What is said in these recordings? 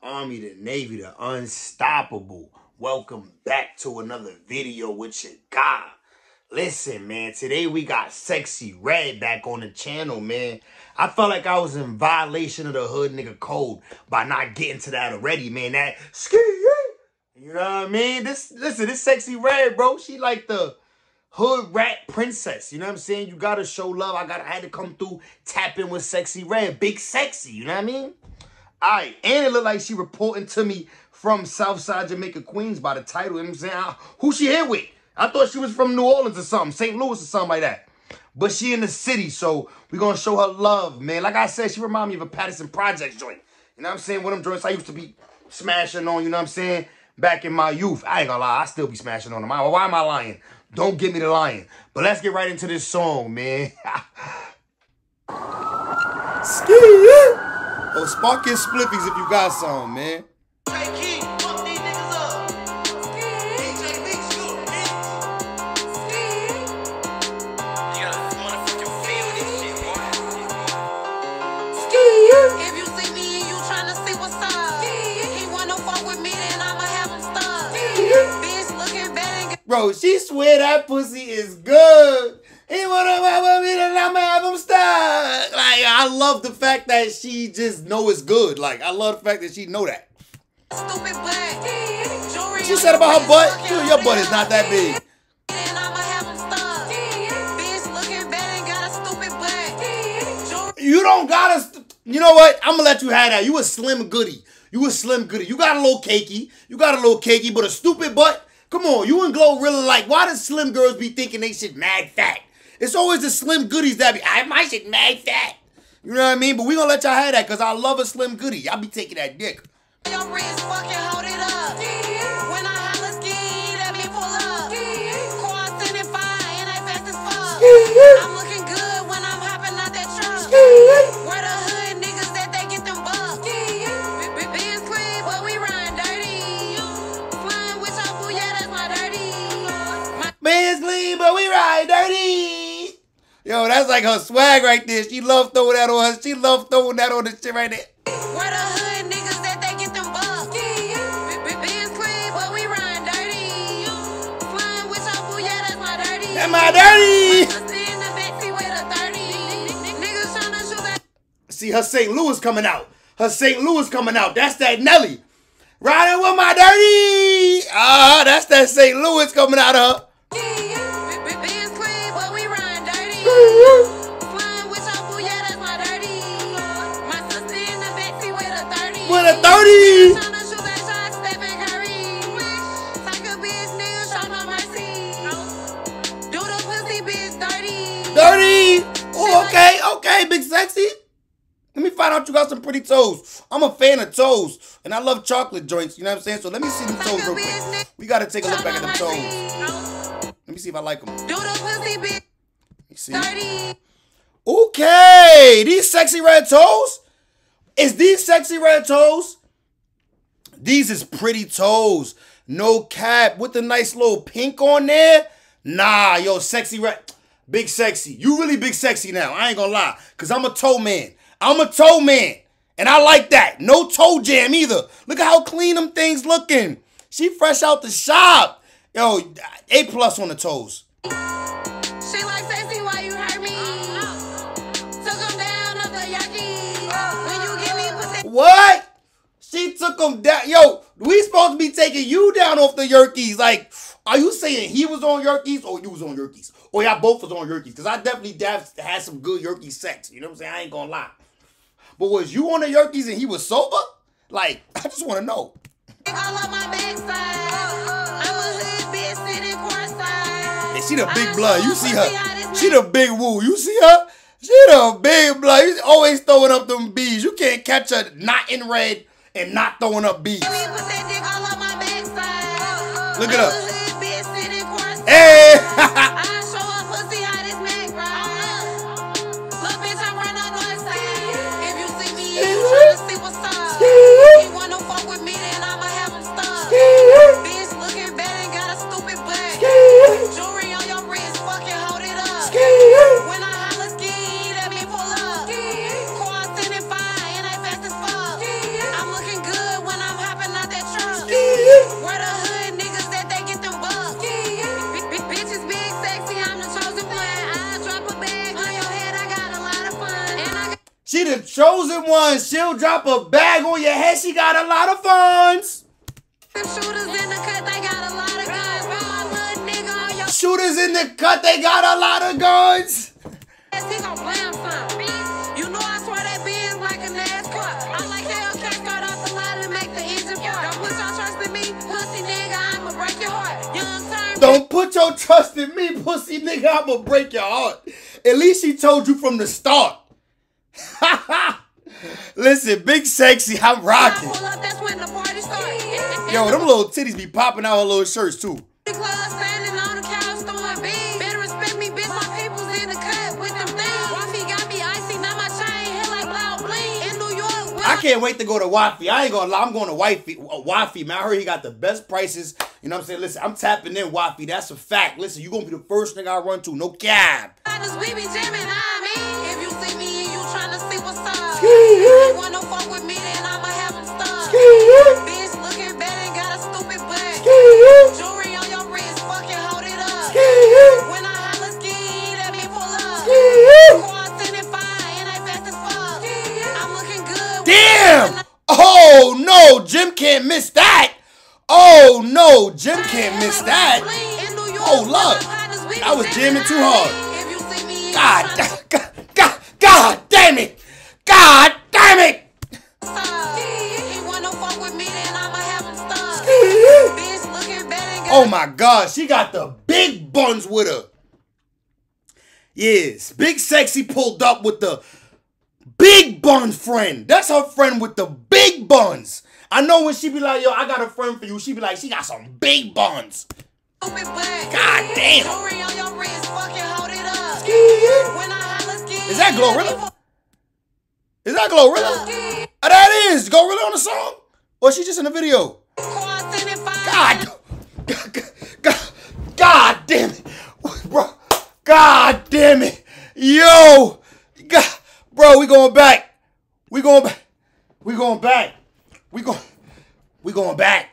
the Army, the Navy, the Unstoppable. Welcome back to another video with your guy. Listen, man, today we got Sexy Red back on the channel, man. I felt like I was in violation of the hood nigga code by not getting to that already, man. That ski, you know what I mean? Listen, this Sexy Red, bro, she like the hood rat princess, you know what I'm saying? You gotta show love. I had to come through, tap in with Sexy Red. Big Sexy, you know what I mean? All right, and it looked like she reporting to me from Southside Jamaica, Queens by the title, you know what I'm saying? Who she here with? I thought she was from New Orleans or something, St. Louis or something like that. But she in the city, so we're going to show her love, man. Like I said, she remind me of a Patterson Project joint. You know what I'm saying? One of them joints I used to be smashing on, you know what I'm saying? Back in my youth. I ain't going to lie, I still be smashing on them. Why am I lying? Don't give me the lying. But let's get right into this song, man. Ski! Oh, spark your spliffies if you got some, man. Bro, she swear that pussy is good. He wanna ride with me, then I'ma have him stuck. Like, I love the fact that she just know it's good. Like, I love the fact that she know that. Stupid butt. She said about her butt. Dude, your butt is not that big. Then I'ma have him stuck. Bitch looking bad and got a stupid butt. You don't gotta. You know what? I'ma let you have that. You a slim goodie. You a slim goodie. You got a little cakey. You got a little cakey, but a stupid butt. Come on, you and Glorilla, like, why do slim girls be thinking they shit mad fat? It's always the slim goodies that be, my shit mad fat. You know what I mean? But we gonna let y'all have that, because I love a slim goodie. Y'all be taking that dick. Your wrist fucking hold it up. When I holla ski, let me pull up. Quad 75, and I fast as fuck. I'm looking good when I'm hopping out that truck. Where the hood niggas that they get them bucks. Being clean, but we run dirty. Flying with your boo, yeah, that's my dirty. Man's clean, but we ride dirty. Yo, that's like her swag right there. She love throwing that on her. She love throwing that on the shit right there. Where the hood niggas that they get them bucks. Being clean, but we run dirty. Flying with your boo, yeah, that's my dirty. That's my dirty. See, her St. Louis coming out. Her St. Louis coming out. That's that Nelly. Riding with my dirty. That's that St. Louis coming out of her. With a 30. Dirty. Oh, okay, Big Sexy. Let me find out you got some pretty toes. I'm a fan of toes, and I love chocolate joints. You know what I'm saying? So let me see them toes real quick. We gotta take a look back at them toes. Let me see if I like them. Let me see. Okay, these sexy red toes. Is these sexy red toes? These is pretty toes. No cap. With a nice little pink on there. Nah, yo, sexy red. Big Sexy. You really Big Sexy now. I ain't gonna lie. Because I'm a toe man. I'm a toe man. And I like that. No toe jam either. Look at how clean them things looking. She fresh out the shop. Yo, A+ on the toes. She like sexy while you hurt me. Took them down off the Yerkes. What? She took him down. Yo, we supposed to be taking you down off the Yerkes. Like, are you saying he was on Yerkes or you was on Yerkes? Or y'all both was on Yerkes? Because I definitely had some good Yerkes sex. You know what I'm saying? I ain't going to lie. But was you on the Yerkes and he was sober? Like, I just want to know. I love my backside. I'm a hood bitch sitting courtside. And she the big blood. You see her. She the big woo. You see her? She the big blood. He's always throwing up them bees. You can't catch her not in red and not throwing up bees. Look at her. Hey! chosen one. She'll drop a bag on your head. She got a lot of funds. Shooters in the cut, they got a lot of guns. Don't put your trust in me, pussy nigga. I'ma break your heart. At least she told you from the start. Listen, Big Sexy, I'm rocking. Yo, them little titties be popping out her little shirts too. I can't wait to go to Wafi. I ain't gonna lie, I'm going to Wafi, man. I heard he got the best prices. You know what I'm saying? Listen, I'm tapping in Wafi. That's a fact. Listen, you gonna be the first thing I run to. No cab. Damn! Oh no, Jim can't miss that. Oh no, Jim can't miss that. Oh look, I was jamming too hard. God damn it. God damn it! Oh my God, she got the big buns with her. Yes, Big Sexy pulled up with the big bun friend. That's her friend with the big buns. I know when she be like, yo, I got a friend for you, she be like, she got some big buns. God damn. Is that Glorilla? Is that Glorilla? Oh, that is Glorilla on the song? Or is she just in the video? God damn it. Bro, God damn it. Yo. God, bro, we going back. We going back. We going back. We going back.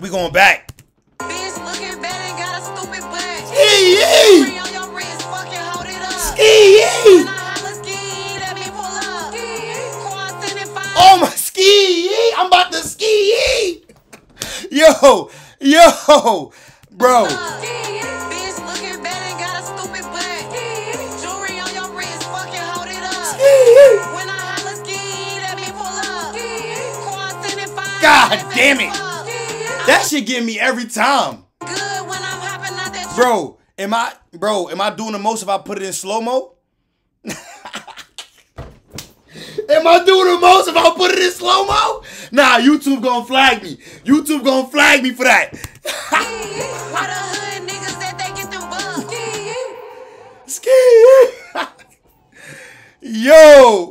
We going back. Bitch looking bad and got a stupid butt. Ski yee. Oh my ski! I'm about to ski! Yo, yo, bro. God damn it! That shit get me every time. Bro, am I doing the most if I put it in slow mo? Am I doing the most if I put it in slow-mo? Nah, YouTube gonna flag me. YouTube gonna flag me for that. Ski. Yo.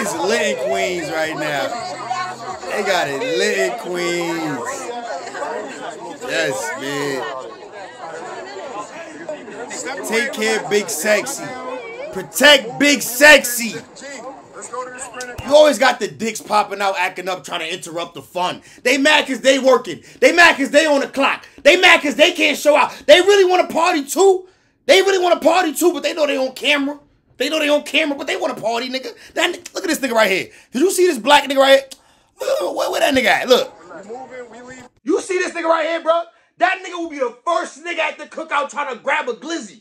It's lit in Queens right now. They got it lit in Queens. Yes, man. Take care, Big Sexy. Protect Big Sexy. You always got the dicks popping out, acting up, trying to interrupt the fun. They mad cause they working. They mad cause they on the clock. They mad cause they can't show out. They really want to party too. They really want to party too, but they know they on camera. They know they on camera, but they want to party, nigga. Look at this nigga right here. Did you see this black nigga right here? Where that nigga at? Look. You see this nigga right here, bro? That nigga will be the first nigga at the cookout trying to grab a glizzy.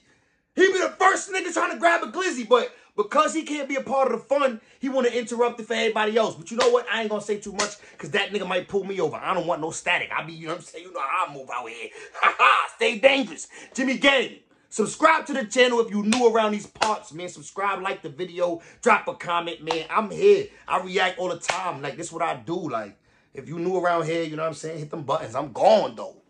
He be the first nigga trying to grab a glizzy, but because he can't be a part of the fun, he want to interrupt it for everybody else. But you know what? I ain't going to say too much because that nigga might pull me over. I don't want no static. I be, you know what I'm saying? You know how I move out here. Stay dangerous. Jimmy Gang, subscribe to the channel if you new around these parts, man. Subscribe, like the video, drop a comment, man. I'm here. I react all the time. Like, this is what I do. Like, if you new around here, you know what I'm saying? Hit them buttons. I'm gone, though.